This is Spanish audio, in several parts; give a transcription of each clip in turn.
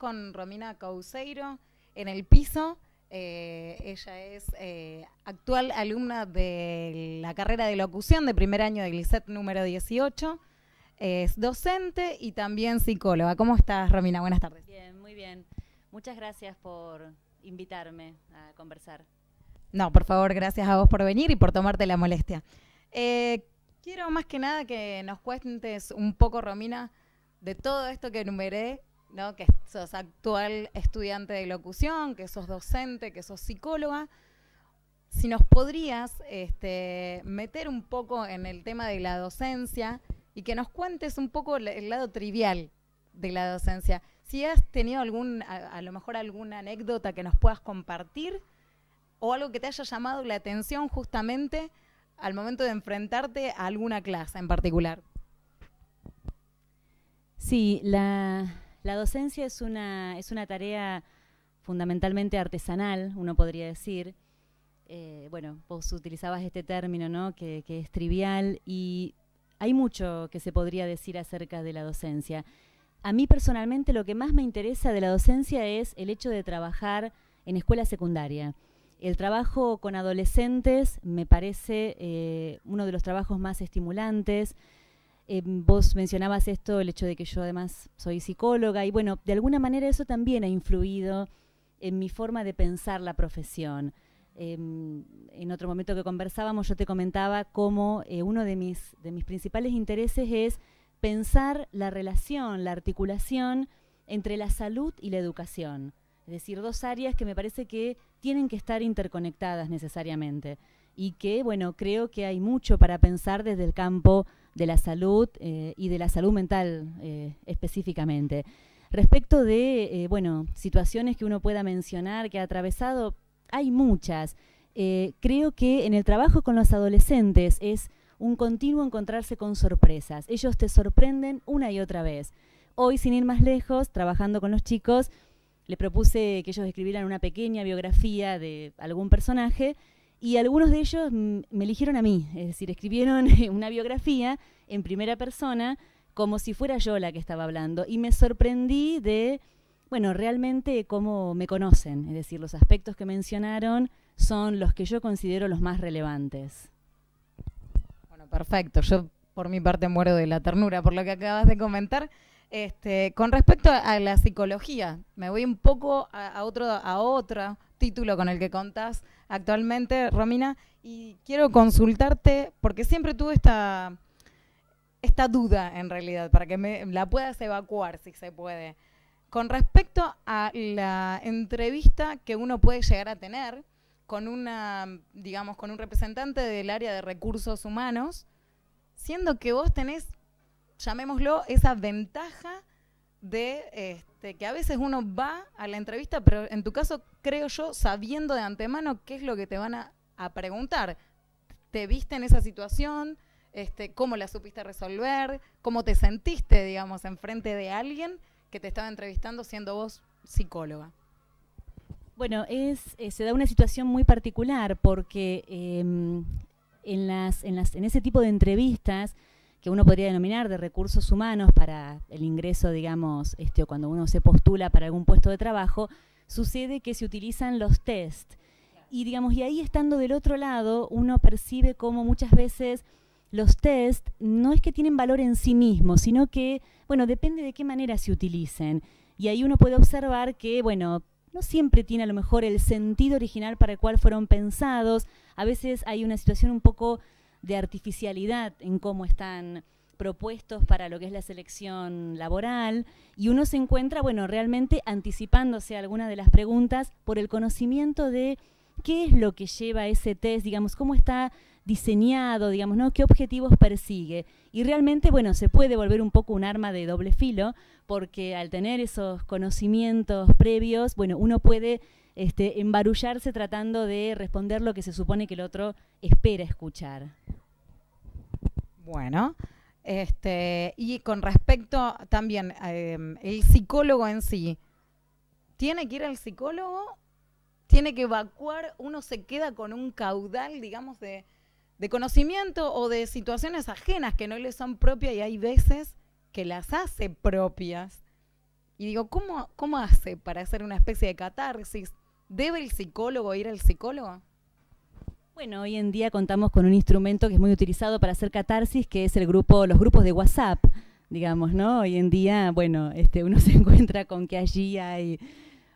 con Romina Couseiro en el piso. Ella es actual alumna de la carrera de locución de primer año de Glicet número 18. Es docente y también psicóloga. ¿Cómo estás, Romina? Buenas tardes. Bien, muy bien. Muchas gracias por invitarme a conversar. No, por favor, gracias a vos por venir y por tomarte la molestia. Quiero más que nada que nos cuentes un poco, Romina, de todo esto que enumeré, ¿no? Que sos actual estudiante de locución, que sos docente, que sos psicóloga. Si nos podrías meter un poco en el tema de la docencia y que nos cuentes un poco el lado trivial de la docencia. Si has tenido a lo mejor alguna anécdota que nos puedas compartir o algo que te haya llamado la atención justamente al momento de enfrentarte a alguna clase en particular. Sí, la docencia es una tarea fundamentalmente artesanal, uno podría decir. Bueno, vos utilizabas este término, ¿no? Que es trivial, y hay mucho que se podría decir acerca de la docencia. A mí personalmente lo que más me interesa de la docencia es el hecho de trabajar en escuela secundaria. El trabajo con adolescentes me parece uno de los trabajos más estimulantes. Vos mencionabas esto, el hecho de que yo además soy psicóloga, y bueno, de alguna manera eso también ha influido en mi forma de pensar la profesión. En otro momento que conversábamos yo te comentaba cómo uno de mis principales intereses es pensar la relación, la articulación entre la salud y la educación. Es decir, dos áreas que me parece que tienen que estar interconectadas necesariamente y que, bueno, creo que hay mucho para pensar desde el campo de la salud y de la salud mental específicamente. Respecto de, bueno, situaciones que uno pueda mencionar, que ha atravesado, hay muchas. Creo que en el trabajo con los adolescentes es un continuo encontrarse con sorpresas. Ellos te sorprenden una y otra vez. Hoy, sin ir más lejos, trabajando con los chicos, les propuse que ellos escribieran una pequeña biografía de algún personaje y algunos de ellos me eligieron a mí, es decir, escribieron una biografía en primera persona como si fuera yo la que estaba hablando y me sorprendí de, bueno, realmente cómo me conocen, es decir, los aspectos que mencionaron son los que yo considero los más relevantes. Bueno, perfecto, yo por mi parte muero de la ternura por lo que acabas de comentar. Con respecto a la psicología, me voy un poco a otro título con el que contás actualmente, Romina, y quiero consultarte, porque siempre tuve esta duda, en realidad, para que me la puedas evacuar, si se puede. Con respecto a la entrevista que uno puede llegar a tener con un representante del área de recursos humanos, siendo que vos tenés, llamémoslo, esa ventaja de que a veces uno va a la entrevista, pero en tu caso, creo yo, sabiendo de antemano qué es lo que te van a preguntar. ¿Te viste en esa situación? ¿Cómo la supiste resolver? ¿Cómo te sentiste, digamos, enfrente de alguien que te estaba entrevistando siendo vos psicóloga? Bueno, se da una situación muy particular porque en ese tipo de entrevistas que uno podría denominar de recursos humanos para el ingreso, digamos, o cuando uno se postula para algún puesto de trabajo, sucede que se utilizan los test. Y, digamos, y ahí estando del otro lado, uno percibe cómo muchas veces los test no es que tienen valor en sí mismos, sino que, bueno, depende de qué manera se utilicen. Y ahí uno puede observar que, bueno, no siempre tiene a lo mejor el sentido original para el cual fueron pensados. A veces hay una situación un poco de artificialidad en cómo están propuestos para lo que es la selección laboral y uno se encuentra, bueno, realmente anticipándose a alguna de las preguntas por el conocimiento de qué es lo que lleva ese test, digamos, cómo está diseñado, digamos, ¿no? Qué objetivos persigue. Y realmente, bueno, se puede volver un poco un arma de doble filo porque al tener esos conocimientos previos, bueno, uno puede embarullarse tratando de responder lo que se supone que el otro espera escuchar. Bueno, y con respecto también el psicólogo en sí, ¿tiene que ir al psicólogo? ¿Tiene que evacuar? ¿Uno se queda con un caudal, digamos, de conocimiento o de situaciones ajenas que no le son propias y hay veces que las hace propias? Y digo, ¿cómo hace para hacer una especie de catarsis? ¿Debe el psicólogo ir al psicólogo? Bueno, hoy en día contamos con un instrumento que es muy utilizado para hacer catarsis, que es los grupos de WhatsApp, digamos, ¿no? Hoy en día, bueno, uno se encuentra con que allí hay,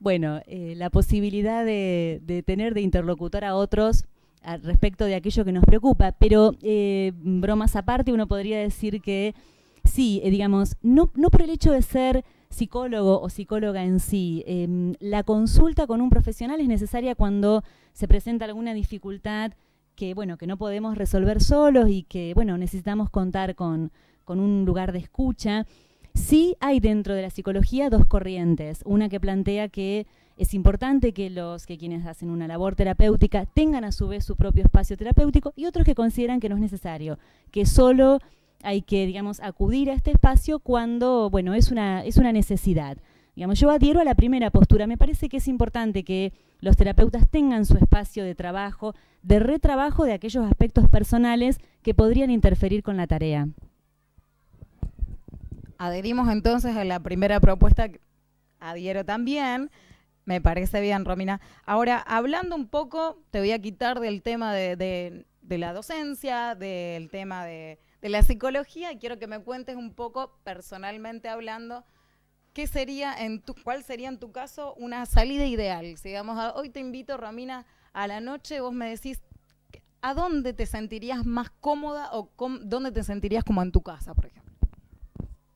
bueno, la posibilidad de interlocutar a otros al respecto de aquello que nos preocupa, pero bromas aparte, uno podría decir que sí, digamos, no por el hecho de ser psicólogo o psicóloga en sí, la consulta con un profesional es necesaria cuando se presenta alguna dificultad que, bueno, que no podemos resolver solos y que, bueno, necesitamos contar con un lugar de escucha. Sí hay dentro de la psicología dos corrientes, una que plantea que es importante que quienes hacen una labor terapéutica tengan a su vez su propio espacio terapéutico, y otros que consideran que no es necesario, que solo hay que, digamos, acudir a este espacio cuando, bueno, es una necesidad. Digamos, yo adhiero a la primera postura. Me parece que es importante que los terapeutas tengan su espacio de trabajo, de retrabajo de aquellos aspectos personales que podrían interferir con la tarea. Adherimos entonces a la primera propuesta, adhiero también, me parece bien, Romina. Ahora, hablando un poco, te voy a quitar del tema de la docencia, del tema de la psicología, y quiero que me cuentes un poco, personalmente hablando, ¿qué sería cuál sería en tu caso una salida ideal? Si digamos, hoy te invito, Romina, a la noche, vos me decís, ¿a dónde te sentirías más cómoda o dónde te sentirías como en tu casa, por ejemplo?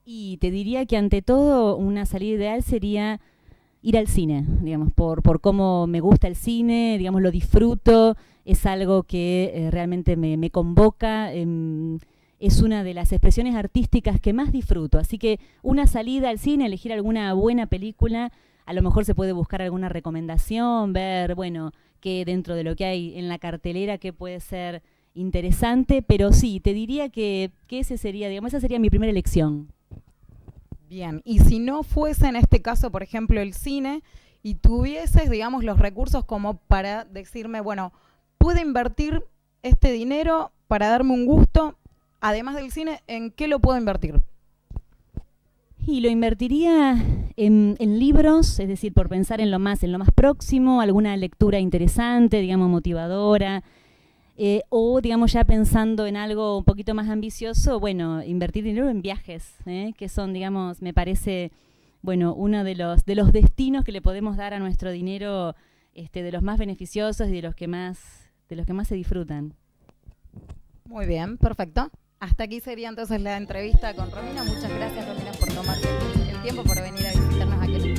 Y te diría que ante todo una salida ideal sería ir al cine, digamos, por cómo me gusta el cine, digamos, lo disfruto, es algo que realmente me convoca, es una de las expresiones artísticas que más disfruto, así que una salida al cine, elegir alguna buena película, a lo mejor se puede buscar alguna recomendación, ver, bueno, qué dentro de lo que hay en la cartelera, qué puede ser interesante, pero sí, te diría que ese sería, digamos, esa sería mi primera elección. Bien, y si no fuese en este caso, por ejemplo, el cine, y tuvieses, digamos, los recursos como para decirme, bueno, pude invertir este dinero para darme un gusto, además del cine, ¿en qué lo puedo invertir? Y lo invertiría en libros, es decir, por pensar en lo más próximo, alguna lectura interesante, digamos, motivadora, o, digamos, ya pensando en algo un poquito más ambicioso, bueno, invertir dinero en viajes, que son, digamos, me parece, bueno, uno de los destinos que le podemos dar a nuestro dinero, de los más beneficiosos y de los que más se disfrutan. Muy bien, perfecto. Hasta aquí sería entonces la entrevista con Romina. Muchas gracias, Romina, por tomarte el tiempo, por venir a visitarnos aquí.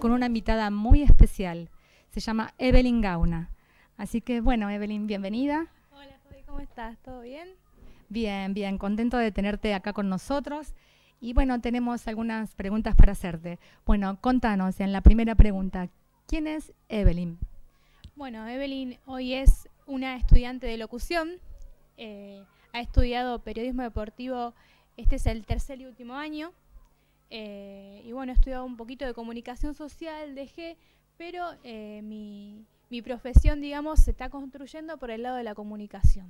Con una invitada muy especial, se llama Evelyn Gauna. Así que bueno, Evelyn, bienvenida. Hola, ¿cómo estás? ¿Todo bien? Bien, bien, contento de tenerte acá con nosotros. Y bueno, tenemos algunas preguntas para hacerte. Bueno, contanos en la primera pregunta, ¿quién es Evelyn? Bueno, Evelyn hoy es una estudiante de locución, ha estudiado periodismo deportivo, este es el tercer y último año. Y bueno, he estudiado un poquito de comunicación social, dejé, pero mi profesión, digamos, se está construyendo por el lado de la comunicación,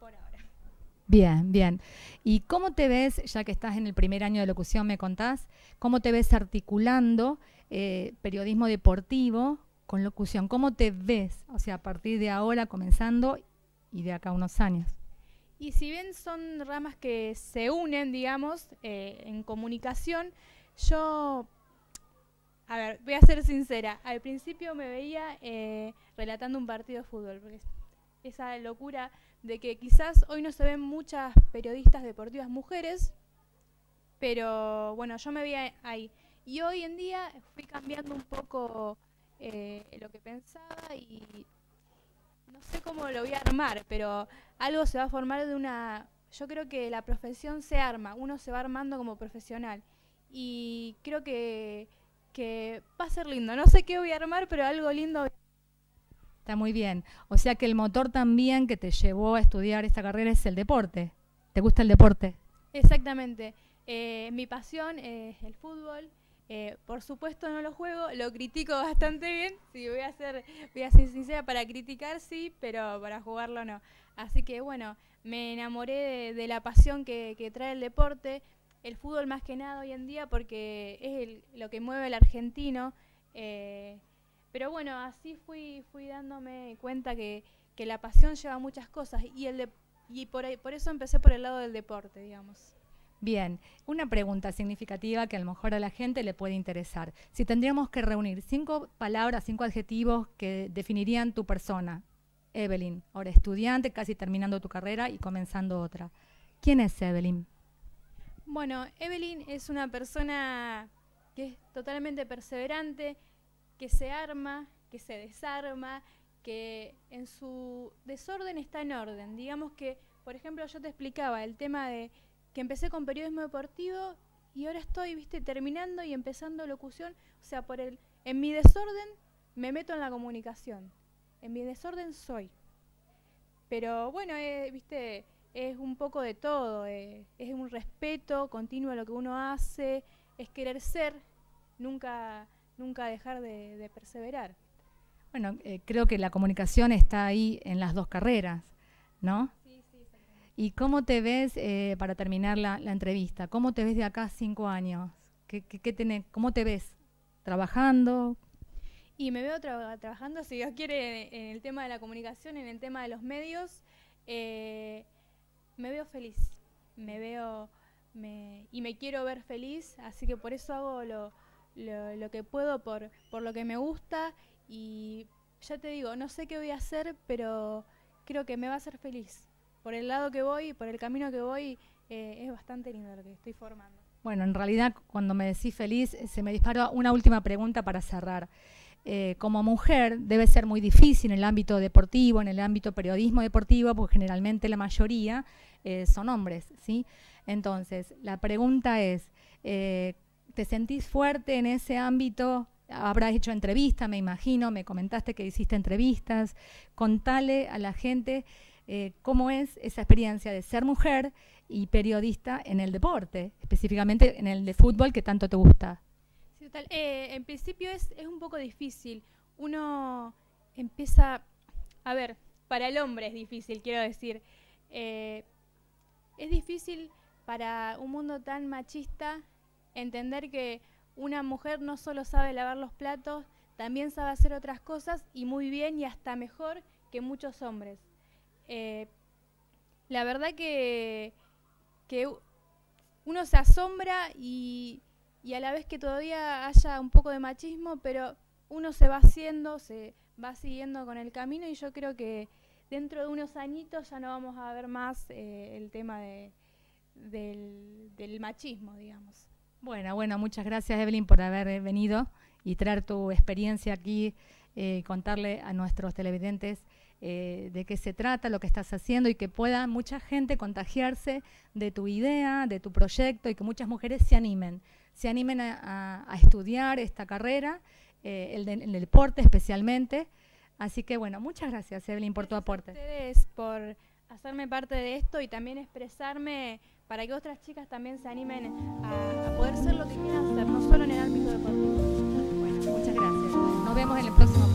por ahora. Bien, bien. ¿Y cómo te ves, ya que estás en el primer año de locución, me contás, cómo te ves articulando periodismo deportivo con locución? ¿Cómo te ves, o sea, a partir de ahora, comenzando y de acá a unos años? Y si bien son ramas que se unen, digamos, en comunicación, yo, a ver, voy a ser sincera, al principio me veía relatando un partido de fútbol, porque esa locura de que quizás hoy no se ven muchas periodistas deportivas mujeres, pero bueno, yo me veía ahí. Y hoy en día fui cambiando un poco lo que pensaba y no sé cómo lo voy a armar, pero algo se va a formar de una... Yo creo que la profesión se arma, uno se va armando como profesional. Y creo que que va a ser lindo. No sé qué voy a armar, pero algo lindo. Está muy bien. O sea que el motor también que te llevó a estudiar esta carrera es el deporte. ¿Te gusta el deporte? Exactamente. Mi pasión es el fútbol. Por supuesto no lo juego, lo critico bastante bien, sí, voy a ser sincera, para criticar sí, pero para jugarlo no. Así que bueno, me enamoré de la pasión que trae el deporte, el fútbol más que nada hoy en día, porque es lo que mueve al argentino. Pero bueno, así fui dándome cuenta que la pasión lleva muchas cosas y por eso empecé por el lado del deporte, digamos. Bien, una pregunta significativa que a lo mejor a la gente le puede interesar. Si tendríamos que reunir 5 palabras, 5 adjetivos que definirían tu persona, Evelyn, ahora estudiante, casi terminando tu carrera y comenzando otra. ¿Quién es Evelyn? Bueno, Evelyn es una persona que es totalmente perseverante, que se arma, que se desarma, que en su desorden está en orden. Digamos que, por ejemplo, yo te explicaba el tema de que empecé con periodismo deportivo y ahora estoy, viste, terminando y empezando locución. O sea, en mi desorden me meto en la comunicación. En mi desorden soy. Pero bueno, viste, es un poco de todo. Es un respeto continuo a lo que uno hace. Es querer ser, nunca dejar de perseverar. Bueno, creo que la comunicación está ahí en las dos carreras, ¿no? ¿Y cómo te ves, para terminar la entrevista, cómo te ves de acá a 5 años? ¿Cómo te ves? ¿Trabajando? Y me veo trabajando, si Dios quiere, en el tema de la comunicación, en el tema de los medios. Me veo feliz, y me quiero ver feliz, así que por eso hago lo que puedo, por lo que me gusta. Y ya te digo, no sé qué voy a hacer, pero creo que me va a hacer feliz. Por el lado que voy, por el camino que voy, es bastante lindo lo que estoy formando. Bueno, en realidad, cuando me decís feliz, se me disparó una última pregunta para cerrar. Como mujer, debe ser muy difícil en el ámbito deportivo, en el ámbito periodismo deportivo, porque generalmente la mayoría son hombres, ¿sí? Entonces, la pregunta es, ¿te sentís fuerte en ese ámbito? Habrás hecho entrevistas, me imagino, me comentaste que hiciste entrevistas. Contale a la gente cómo es esa experiencia de ser mujer y periodista en el deporte, específicamente en el de fútbol que tanto te gusta. Sí, total. En principio es un poco difícil. Uno empieza, a ver, para el hombre es difícil, quiero decir. Es difícil para un mundo tan machista entender que una mujer no solo sabe lavar los platos, también sabe hacer otras cosas y muy bien y hasta mejor que muchos hombres. La verdad que uno se asombra y a la vez que todavía haya un poco de machismo, pero uno se va haciendo, se va siguiendo con el camino y yo creo que dentro de unos añitos ya no vamos a ver más el tema del machismo, digamos. Bueno, muchas gracias, Evelyn, por haber venido y traer tu experiencia aquí, contarle a nuestros televidentes de qué se trata, lo que estás haciendo y que pueda mucha gente contagiarse de tu idea, de tu proyecto y que muchas mujeres se animen a estudiar esta carrera, el deporte especialmente. Así que bueno, muchas gracias, Evelyn, por tu aporte. Gracias a ustedes por hacerme parte de esto y también expresarme para que otras chicas también se animen a poder ser lo que quieran hacer, no solo en el ámbito deportivo. Bueno, muchas gracias. Nos vemos en el próximo.